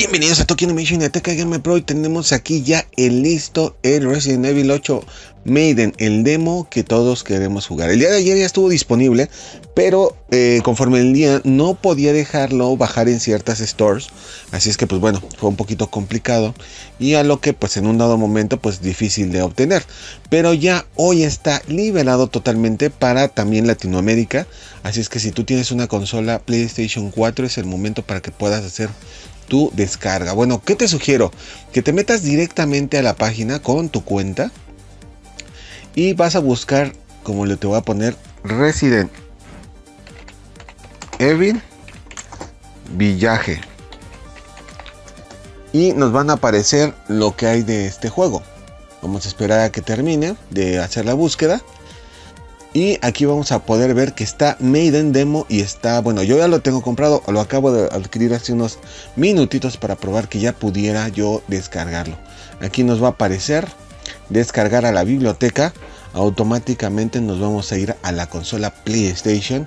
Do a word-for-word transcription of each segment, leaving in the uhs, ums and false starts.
Bienvenidos a Tokyo Animation y a T K Game Pro, y tenemos aquí ya el listo el Resident Evil ocho Maiden, el demo que todos queremos jugar. El día de ayer ya estuvo disponible, pero eh, conforme el día no podía dejarlo bajar en ciertas stores, así es que pues bueno, fue un poquito complicado y a lo que pues en un dado momento pues difícil de obtener. Pero ya hoy está liberado totalmente para también Latinoamérica, así es que si tú tienes una consola PlayStation cuatro es el momento para que puedas hacer tu descarga. Bueno, ¿qué te sugiero? Que te metas directamente a la página con tu cuenta y vas a buscar, como le te voy a poner, Resident Evil Village, y nos van a aparecer lo que hay de este juego. Vamos a esperar a que termine de hacer la búsqueda. Y aquí vamos a poder ver que está Maiden Demo y está, bueno, yo ya lo tengo comprado, lo acabo de adquirir hace unos minutitos para probar que ya pudiera yo descargarlo. Aquí nos va a aparecer descargar a la biblioteca, automáticamente nos vamos a ir a la consola PlayStation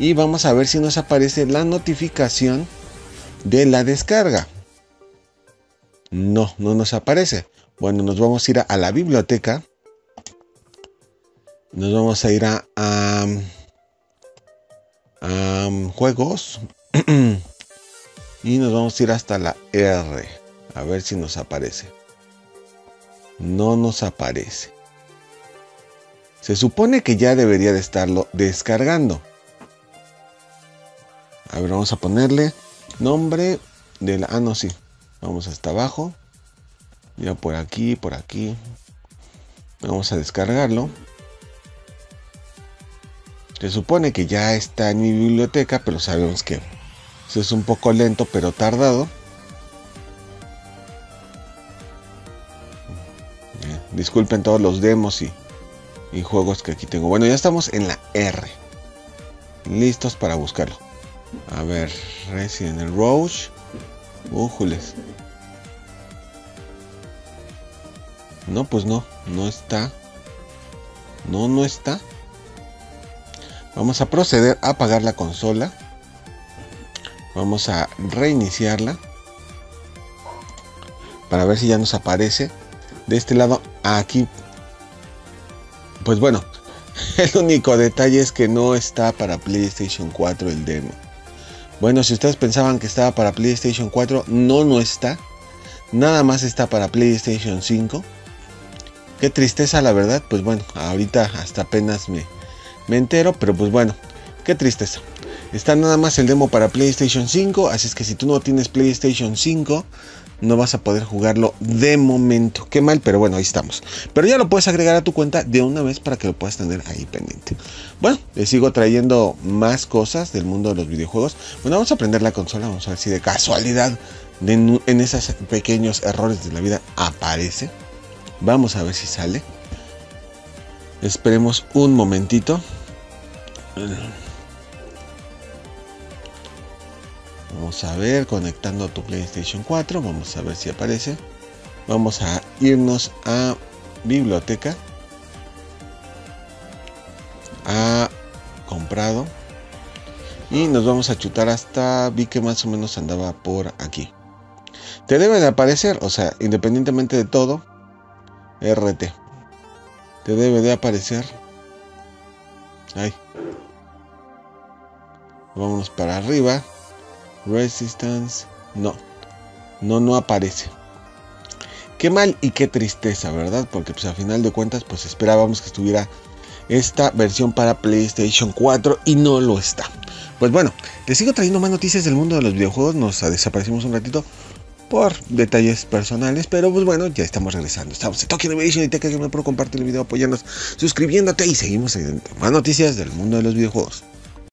y vamos a ver si nos aparece la notificación de la descarga. No, no nos aparece. Bueno, nos vamos a ir a, a la biblioteca. Nos vamos a ir a, a, a, a juegos y nos vamos a ir hasta la R, a ver si nos aparece. No nos aparece. Se supone que ya debería de estarlo descargando. A ver, vamos a ponerle nombre de la... Ah, no, sí. Vamos hasta abajo. Ya por aquí, por aquí. Vamos a descargarlo. Se supone que ya está en mi biblioteca, pero sabemos que eso es un poco lento, pero tardado. Bien, disculpen todos los demos y, y juegos que aquí tengo. Bueno, ya estamos en la R. Listos para buscarlo. A ver, Resident Evil Roach. Újules. No, pues no, no está. No, no está. Vamos a proceder a apagar la consola. Vamos a reiniciarla para ver si ya nos aparece de este lado. Aquí pues bueno, el único detalle es que no está para PlayStation cuatro el demo. Bueno, si ustedes pensaban que estaba para PlayStation cuatro, no, no está. Nada más está para PlayStation cinco. Qué tristeza, la verdad. Pues bueno, ahorita hasta apenas me Me entero, pero pues bueno, qué tristeza. Está nada más el demo para PlayStation cinco, así es que si tú no tienes PlayStation cinco, no vas a poder jugarlo de momento. Qué mal, pero bueno, ahí estamos. Pero ya lo puedes agregar a tu cuenta de una vez para que lo puedas tener ahí pendiente. Bueno, les sigo trayendo más cosas del mundo de los videojuegos. Bueno, vamos a prender la consola, vamos a ver si de casualidad de, en esos pequeños errores de la vida aparece. Vamos a ver si sale. Esperemos un momentito. Vamos a ver, conectando a tu PlayStation cuatro. Vamos a ver si aparece. Vamos a irnos a biblioteca. A comprado. Y nos vamos a chutar hasta... Vi que más o menos andaba por aquí. Te debe de aparecer, o sea, independientemente de todo. R T. Te debe de aparecer. Ahí. Vámonos para arriba. Resistance. No. No, no aparece. Qué mal y qué tristeza, ¿verdad? Porque pues a final de cuentas pues esperábamos que estuviera esta versión para PlayStation cuatro y no lo está. Pues bueno, les sigo trayendo más noticias del mundo de los videojuegos. Nos desaparecimos un ratito por detalles personales, pero pues bueno, ya estamos regresando. Estamos en Tokyo Animation y T K Game Pro. Comparte el video, apoyarnos suscribiéndote y seguimos en más noticias del mundo de los videojuegos.